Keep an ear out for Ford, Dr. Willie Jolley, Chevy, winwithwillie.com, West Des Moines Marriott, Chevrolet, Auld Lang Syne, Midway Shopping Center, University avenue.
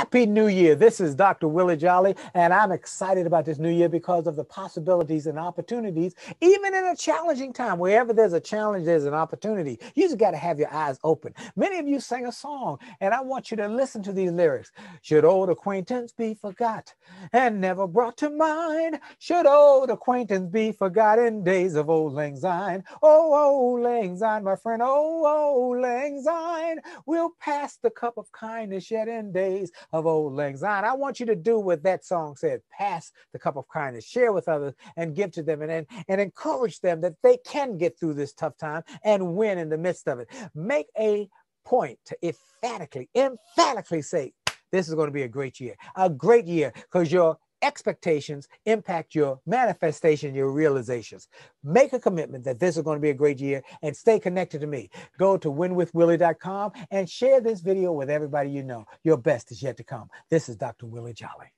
Happy New Year. This is Dr. Willie Jolley, and I'm excited about this new year because of the possibilities and opportunities, even in a challenging time. Wherever there's a challenge, there's an opportunity. You just got to have your eyes open. Many of you sang a song, and I want you to listen to these lyrics. Should old acquaintance be forgot and never brought to mind? Should old acquaintance be forgot in days of Auld Lang Syne? Oh, Auld Lang Syne, my friend, oh, Auld Lang Syne. We'll pass the cup of kindness shed in days of Auld Lang Syne. I want you to do what that song said, pass the cup of kindness, share with others and give to them and encourage them that they can get through this tough time and win in the midst of it. Make a point to emphatically say, this is going to be a great year, because your expectations impact your manifestation, your realizations. Make a commitment that this is going to be a great year and stay connected to me. Go to winwithwillie.com and share this video with everybody you know. Your best is yet to come. This is Dr. Willie Jolley.